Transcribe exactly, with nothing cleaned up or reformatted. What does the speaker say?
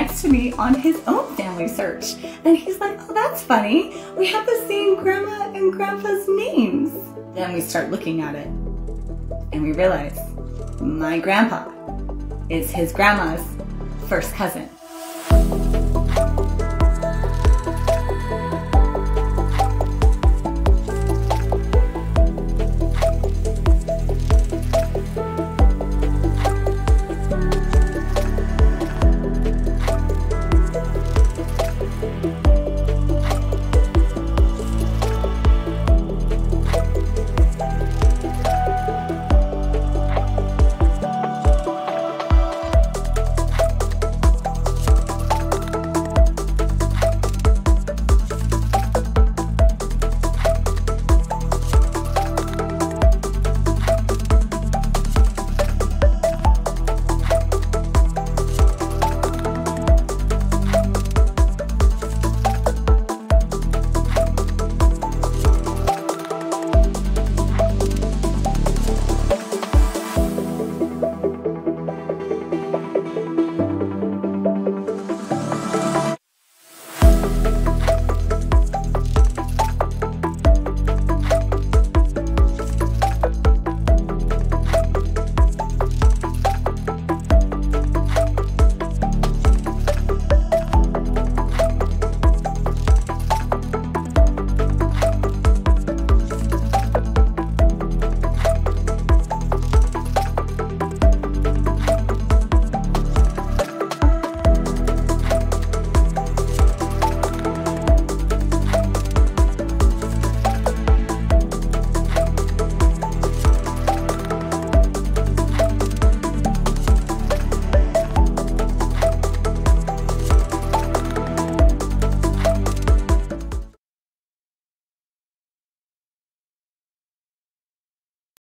Next to me on his own family search, and he's like, oh, that's funny, we have the same grandma and grandpa's names. Then we start looking at it and we realize my grandpa is his grandma's first cousin.